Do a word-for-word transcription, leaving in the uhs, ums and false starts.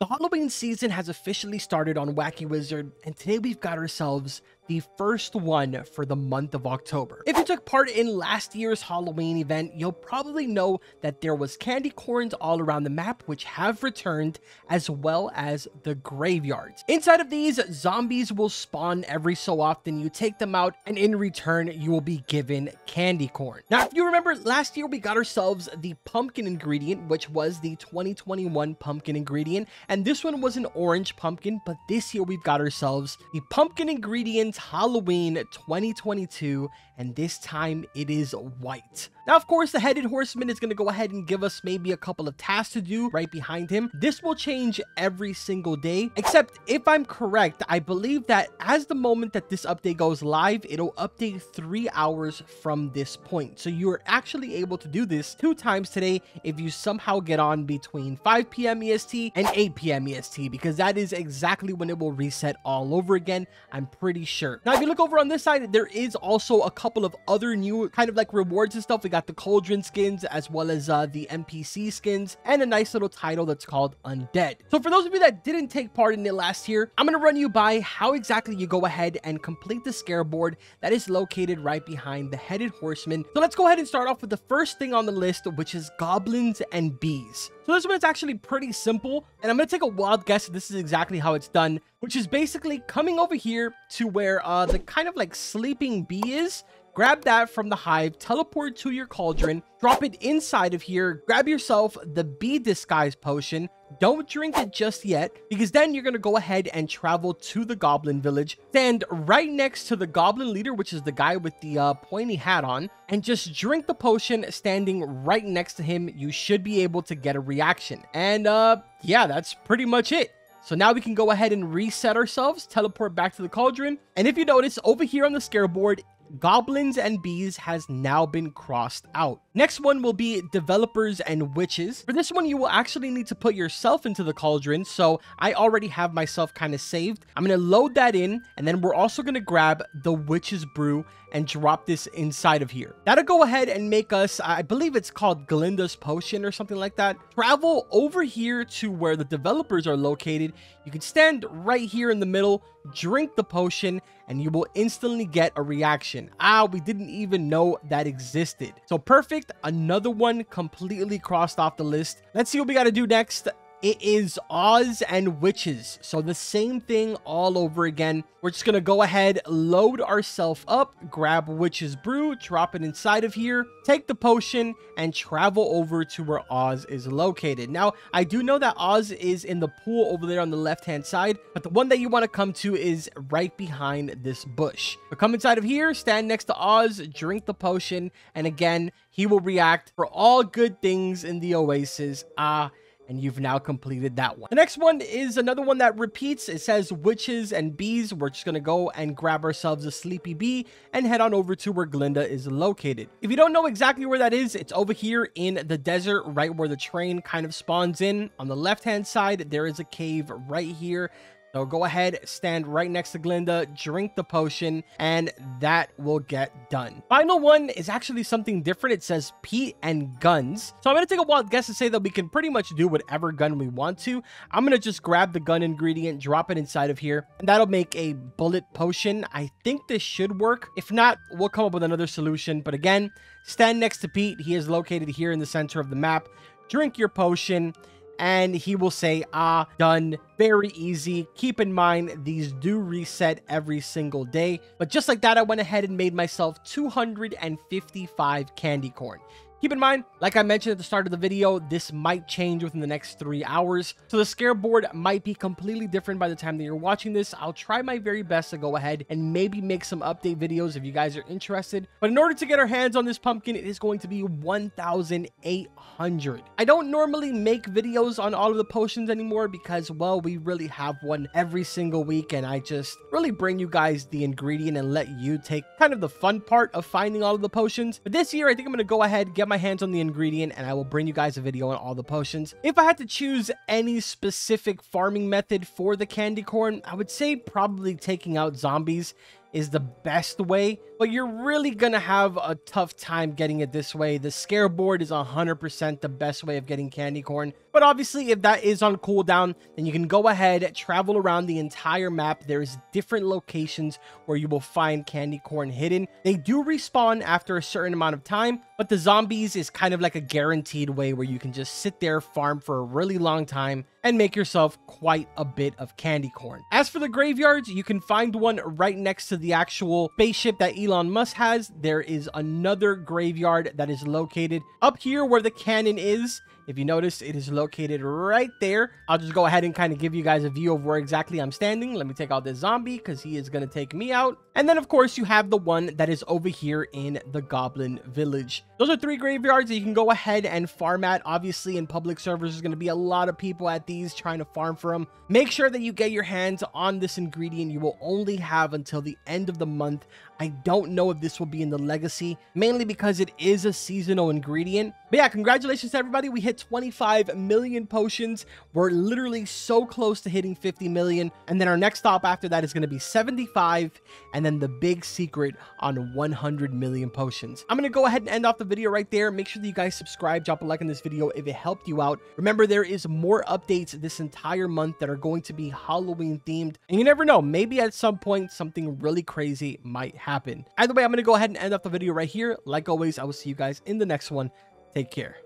The Halloween season has officially started on Wacky Wizard, and today we've got ourselves the first one for the month of October. If you took part in last year's Halloween event, you'll probably know that there was candy corns all around the map, which have returned, as well as the graveyards. Inside of these, zombies will spawn every so often. You take them out, and in return, you will be given candy corn. Now, if you remember, last year we got ourselves the pumpkin ingredient, which was the twenty twenty-one pumpkin ingredient. And this one was an orange pumpkin, but this year we've got ourselves the Pumpkin Ingredients Halloween twenty twenty-two, and this time it is white. Now, of course, the Headed Horseman is going to go ahead and give us maybe a couple of tasks to do right behind him. This will change every single day, except if I'm correct, I believe that as the moment that this update goes live, it'll update three hours from this point. So you're actually able to do this two times today if you somehow get on between five P M E S T and eight P M E S T, because that is exactly when it will reset all over again, I'm pretty sure. Now, if you look over on this side, there is also a couple of other new kind of like rewards and stuff. We got the cauldron skins, as well as uh, the N P C skins, and a nice little title that's called Undead. So for those of you that didn't take part in it last year, I'm going to run you by how exactly you go ahead and complete the scare board that is located right behind the Headed Horseman. So let's go ahead and start off with the first thing on the list, which is goblins and bees. So this one's actually pretty simple, and I'm going to take a wild guess that this is exactly how it's done, which is basically coming over here to where uh, the kind of like sleeping bee is. Grab that from the hive, teleport to your cauldron, drop it inside of here, grab yourself the bee disguise potion. Don't drink it just yet, because then you're going to go ahead and travel to the goblin village, stand right next to the goblin leader, which is the guy with the uh, pointy hat on, and just drink the potion standing right next to him. You should be able to get a reaction. And uh, yeah, that's pretty much it. So now we can go ahead and reset ourselves, teleport back to the cauldron. And if you notice over here on the scare board, goblins and bees has now been crossed out. Next one will be developers and witches. For this one, you will actually need to put yourself into the cauldron. So I already have myself kind of saved. I'm going to load that in, and then we're also going to grab the witch's brew and drop this inside of here. That'll go ahead and make us, I believe it's called Glinda's potion or something like that. Travel over here to where the developers are located. You can stand right here in the middle, drink the potion, and you will instantly get a reaction. Ah, we didn't even know that existed. So perfect. Another one completely crossed off the list. Let's see what we got to do next. It is Oz and witches. So the same thing all over again. We're just going to go ahead, load ourselves up, grab witch's brew, drop it inside of here, take the potion, and travel over to where Oz is located. Now, I do know that Oz is in the pool over there on the left-hand side, but the one that you want to come to is right behind this bush. But come inside of here, stand next to Oz, drink the potion, and again, he will react for all good things in the oasis. Ah, and you've now completed that one. The next one is another one that repeats. It says witches and bees. We're just going to go and grab ourselves a sleepy bee and head on over to where Glinda is located. If you don't know exactly where that is, it's over here in the desert, right where the train kind of spawns in. On the left-hand side, there is a cave right here. So go ahead, stand right next to Glinda, drink the potion, and that will get done. Final one is actually something different. It says Pete and guns. So I'm going to take a wild guess to say that we can pretty much do whatever gun we want to. I'm going to just grab the gun ingredient, drop it inside of here, and that'll make a bullet potion. I think this should work. If not, we'll come up with another solution. But again, stand next to Pete. He is located here in the center of the map. Drink your potion, and he will say, ah, done. Very easy. Keep in mind, these do reset every single day. But just like that, I went ahead and made myself two hundred fifty-five candy corn. Keep in mind, like I mentioned at the start of the video, this might change within the next three hours. So the scare board might be completely different by the time that you're watching this. I'll try my very best to go ahead and maybe make some update videos if you guys are interested. But in order to get our hands on this pumpkin, it is going to be one thousand eight hundred. I don't normally make videos on all of the potions anymore because, well, we really have one every single week. And I just really bring you guys the ingredient and let you take kind of the fun part of finding all of the potions. But this year, I think I'm going to go ahead and get my hands on the ingredient, and I will bring you guys a video on all the potions. If I had to choose any specific farming method for the candy corn, I would say probably taking out zombies. is the best way, but you're really gonna have a tough time getting it this way. The scare board is one hundred percent the best way of getting candy corn, but obviously if that is on cooldown, then you can go ahead, travel around the entire map. There is different locations where you will find candy corn hidden. They do respawn after a certain amount of time, but the zombies is kind of like a guaranteed way where you can just sit there, farm for a really long time, and make yourself quite a bit of candy corn. As for the graveyards, you can find one right next to the actual spaceship that Elon Musk has. There is another graveyard that is located up here where the cannon is. If you notice, it is located right there. I'll just go ahead and kind of give you guys a view of where exactly I'm standing. Let me take out this zombie because he is going to take me out. And then, of course, you have the one that is over here in the Goblin Village. Those are three graveyards that you can go ahead and farm at. Obviously, in public servers, there's going to be a lot of people at these trying to farm for them. Make sure that you get your hands on this ingredient. You will only have until the end of the month. I don't know if this will be in the Legacy, mainly because it is a seasonal ingredient. But yeah, congratulations to everybody. We hit twenty-five million potions. We're literally so close to hitting fifty million. And then our next stop after that is going to be seventy-five. And then the big secret on one hundred million potions. I'm going to go ahead and end off the video right there. Make sure that you guys subscribe. Drop a like on this video if it helped you out. Remember, there is more updates this entire month that are going to be Halloween themed. And you never know, maybe at some point, something really crazy might happen. Either way, I'm going to go ahead and end off the video right here. Like always, I will see you guys in the next one. Take care.